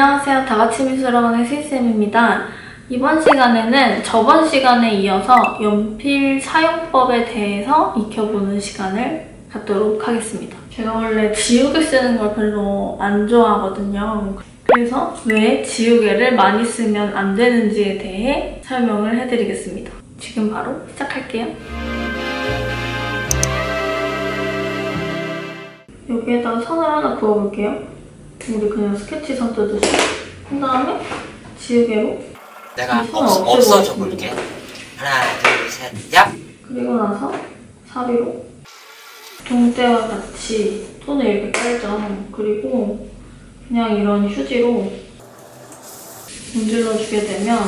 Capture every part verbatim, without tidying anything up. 안녕하세요. 다바치미술학원의 스윗쌤입니다. 이번 시간에는 저번 시간에 이어서 연필 사용법에 대해서 익혀보는 시간을 갖도록 하겠습니다. 제가 원래 지우개 쓰는 걸 별로 안 좋아하거든요. 그래서 왜 지우개를 많이 쓰면 안 되는지에 대해 설명을 해드리겠습니다. 지금 바로 시작할게요. 여기에다가 선을 하나 그어볼게요. 우리 그냥 스케치 선 뜯듯이 한 다음에 지우개로 내가 없, 없어져 볼게. 하나, 둘, 셋, 얍! 그리고 나서 사비로 동대와 같이 손을 이렇게 깔죠. 그리고 그냥 이런 휴지로 문질러주게 되면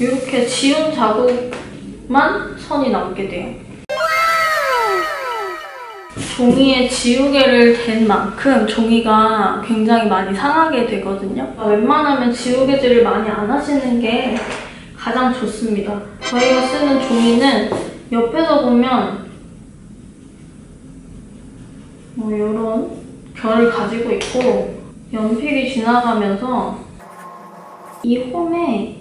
이렇게 지운 자국만 선이 남게 돼요. 종이에 지우개를 댄 만큼 종이가 굉장히 많이 상하게 되거든요. 웬만하면 지우개질을 많이 안 하시는 게 가장 좋습니다. 저희가 쓰는 종이는 옆에서 보면 뭐 이런 결을 가지고 있고 연필이 지나가면서 이 홈에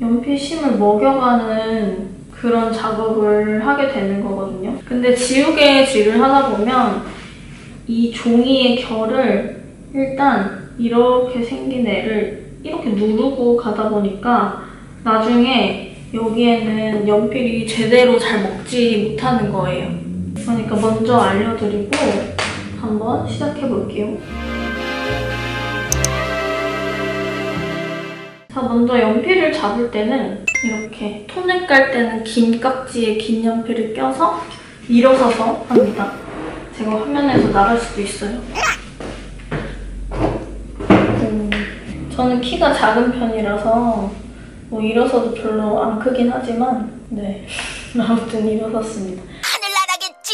연필심을 먹여가는 그런 작업을 하게 되는 거거든요. 근데 지우개질을 하다 보면 이 종이의 결을 일단 이렇게 생긴 애를 이렇게 누르고 가다 보니까 나중에 여기에는 연필이 제대로 잘 먹지 못하는 거예요. 그러니까 먼저 알려드리고 한번 시작해볼게요. 자, 먼저 연필을 잡을 때는 이렇게 톤을 깔 때는 긴 깍지에 긴 연필을 껴서 밀어서서 합니다. 제가 화면에서 나갈 수도 있어요. 음, 저는 키가 작은 편이라서 뭐 일어서도 별로 안 크긴 하지만 네, 아무튼 일어섰습니다. 하늘나라겠지!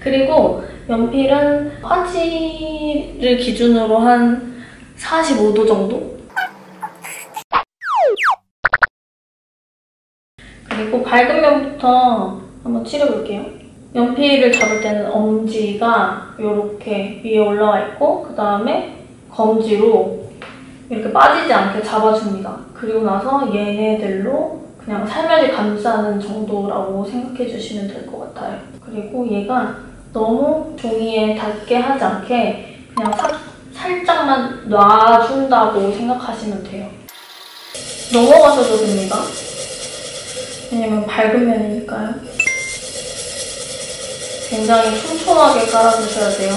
그리고 연필은 화지를 기준으로 한 사십오 도 정도? 그리고 밝은 면부터 한번 칠해볼게요. 연필을 잡을 때는 엄지가 이렇게 위에 올라와 있고 그 다음에 검지로 이렇게 빠지지 않게 잡아줍니다. 그리고 나서 얘네들로 그냥 살며시 감싸는 정도라고 생각해주시면 될 것 같아요. 그리고 얘가 너무 종이에 닿게 하지 않게 그냥 사, 살짝만 놔준다고 생각하시면 돼요. 넘어가셔도 됩니다. 왜냐면 밝은 면이니까요. 굉장히 촘촘하게 깔아주셔야 돼요.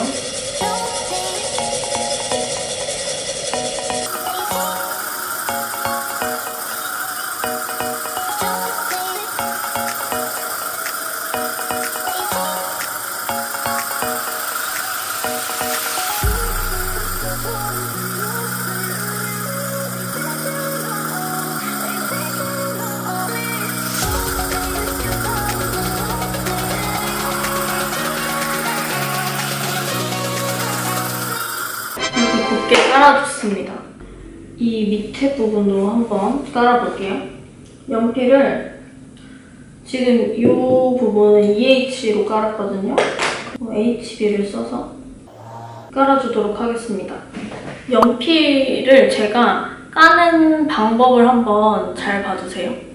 곱게 깔아줬습니다. 이 밑에 부분으로 한번 깔아볼게요. 연필을 지금 이 부분은 이에이치로 깔았거든요. 에이치비를 써서 깔아주도록 하겠습니다. 연필을 제가 까는 방법을 한번 잘 봐주세요.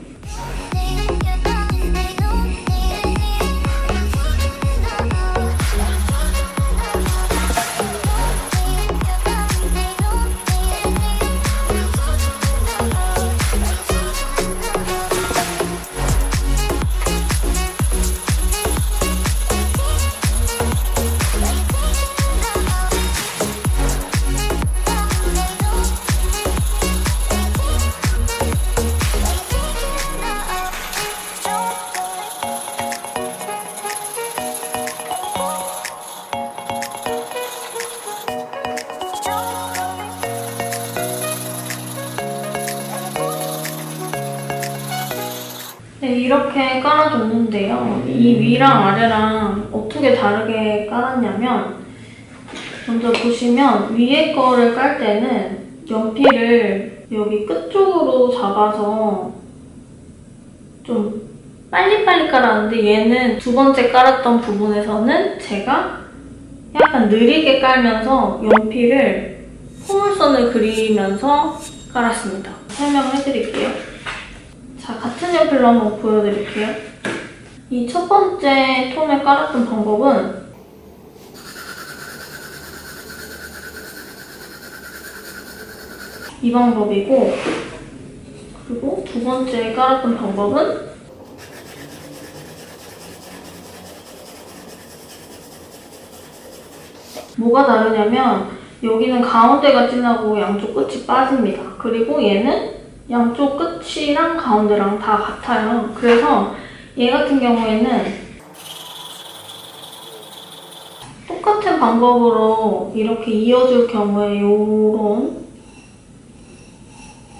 이렇게 깔아줬는데요. 이 위랑 아래랑 어떻게 다르게 깔았냐면 먼저 보시면 위에 거를 깔 때는 연필을 여기 끝쪽으로 잡아서 좀 빨리빨리 깔았는데 얘는 두 번째 깔았던 부분에서는 제가 약간 느리게 깔면서 연필을 포물선을 그리면서 깔았습니다. 설명을 해드릴게요. 자, 같은 연필로 한번 보여드릴게요. 이 첫 번째 톤에 깔았던 방법은 이 방법이고, 그리고 두 번째 깔았던 방법은 뭐가 다르냐면 여기는 가운데가 진하고 양쪽 끝이 빠집니다. 그리고 얘는 양쪽 끝이랑 가운데랑 다 같아요. 그래서 얘 같은 경우에는 똑같은 방법으로 이렇게 이어줄 경우에 이런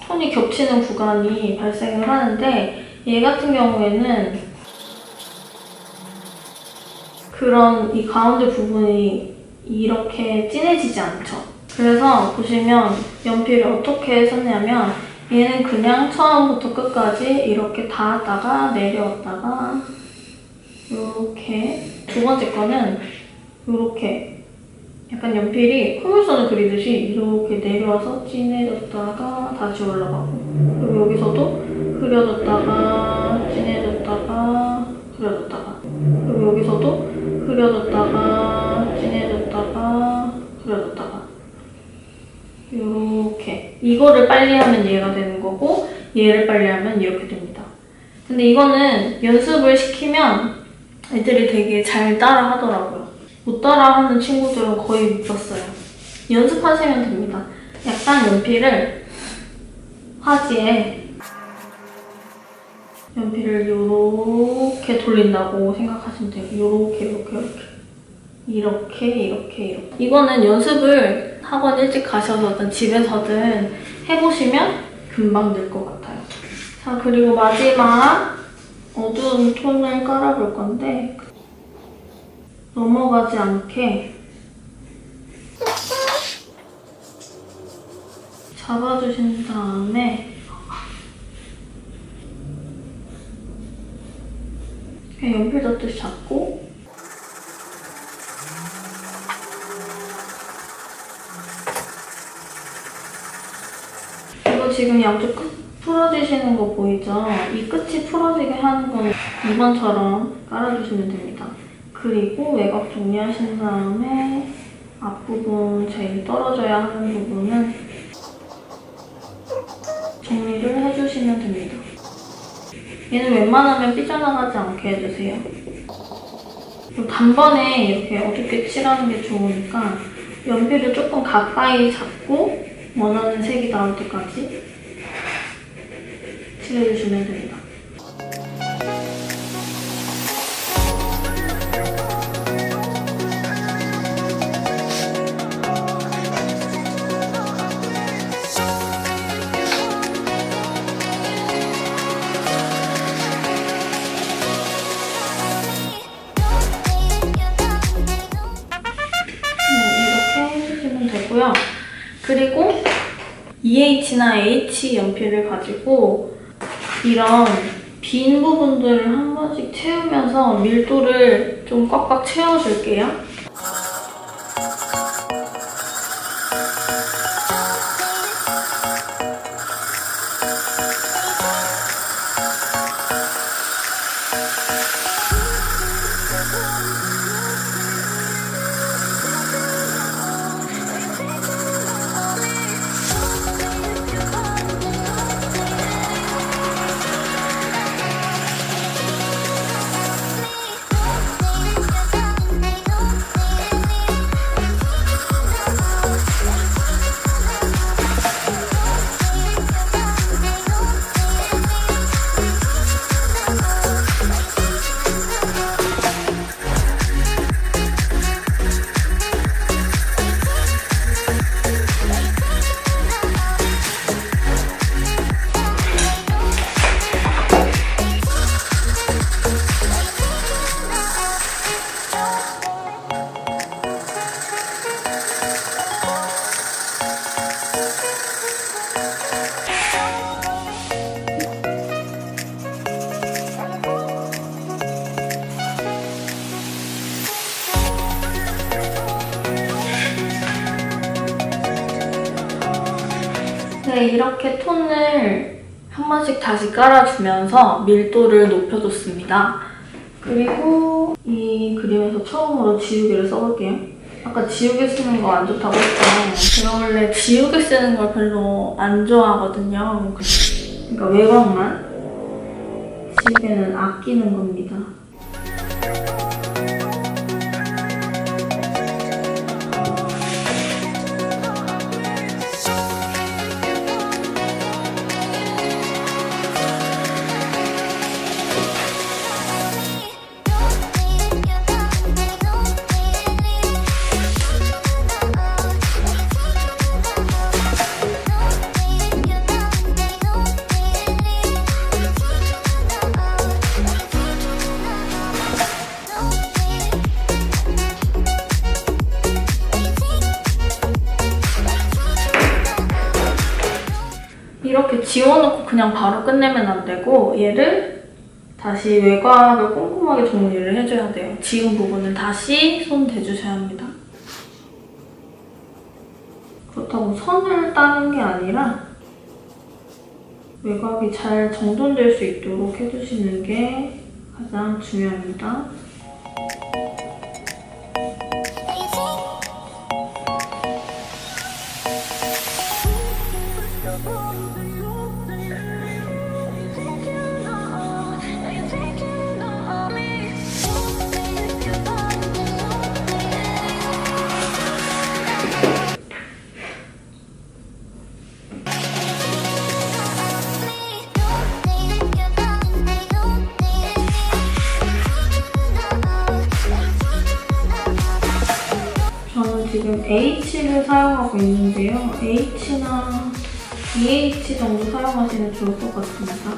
톤이 겹치는 구간이 발생을 하는데, 얘 같은 경우에는 그런 이 가운데 부분이 이렇게 진해지지 않죠. 그래서 보시면 연필을 어떻게 했었냐면 얘는 그냥 처음부터 끝까지 이렇게 닿았다가 내려왔다가 이렇게, 두 번째 거는 이렇게 약간 연필이 포물선을 그리듯이 이렇게 내려와서 진해졌다가 다시 올라가고, 그리고 여기서도 그려졌다가 진해졌다가 그려졌다가, 그리고 여기서도 그려졌다가 진해졌다가 그려졌다가, 이렇게. 이거를 빨리 하면 얘가 되는 거고, 얘를 빨리 하면 이렇게 됩니다. 근데 이거는 연습을 시키면 애들이 되게 잘 따라 하더라고요. 못 따라 하는 친구들은 거의 못 봤어요. 연습하시면 됩니다. 약간 연필을 화지에 연필을 요렇게 돌린다고 생각하시면 돼요. 요렇게, 요렇게, 요렇게. 이렇게, 이렇게, 이렇게. 이거는 연습을 학원 일찍 가셔서든 집에서든 해보시면 금방 늘 것 같아요. 자, 그리고 마지막 어두운 톤을 깔아볼 건데, 넘어가지 않게 잡아주신 다음에 연필 덧듯이 잡고, 이거 지금 양쪽 끝 풀어지시는 거 보이죠? 이 끝이 풀어지게 하는 건 이번처럼 깔아주시면 됩니다. 그리고 외곽 정리하신 다음에 앞부분, 제일 떨어져야 하는 부분은 정리를 해주시면 됩니다. 얘는 웬만하면 삐져나가지 않게 해주세요. 단번에 이렇게 어둡게 칠하는 게 좋으니까 연필을 조금 가까이 잡고 원하는 색이 나올 때까지 칠해주시면 됩니다. 그리고 이에이치나 에이치 연필을 가지고 이런 빈 부분들을 한 번씩 채우면서 밀도를 좀 꽉꽉 채워줄게요. 밑에 이렇게 톤을 한 번씩 다시 깔아주면서 밀도를 높여줬습니다. 그리고 이 그림에서 처음으로 지우개를 써볼게요. 아까 지우개 쓰는 거 안 좋다고 했잖아요. 제가 원래 지우개 쓰는 걸 별로 안 좋아하거든요. 그러니까 외곽만. 지우개는 아끼는 겁니다. 이렇게 지워놓고 그냥 바로 끝내면 안 되고 얘를 다시 외곽을 꼼꼼하게 정리를 해줘야 돼요. 지운 부분을 다시 손 대주셔야 합니다. 그렇다고 선을 따는 게 아니라 외곽이 잘 정돈될 수 있도록 해주시는 게 가장 중요합니다. 지금 H를 사용하고 있는데요. H나 이 에이치 정도 사용하시면 좋을 것 같습니다.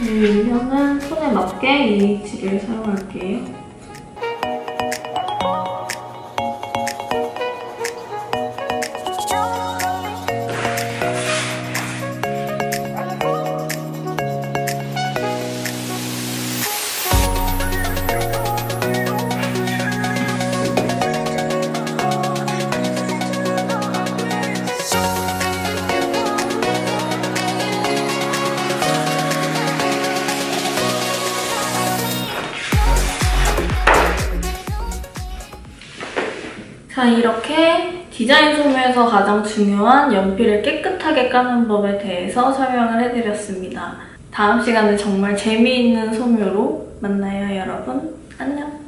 이번엔 손에 맞게 이 에이치를 사용할게요. 자, 이렇게 디자인 소묘에서 가장 중요한 연필을 깨끗하게 까는 법에 대해서 설명을 해드렸습니다. 다음 시간에 정말 재미있는 소묘로 만나요, 여러분. 안녕!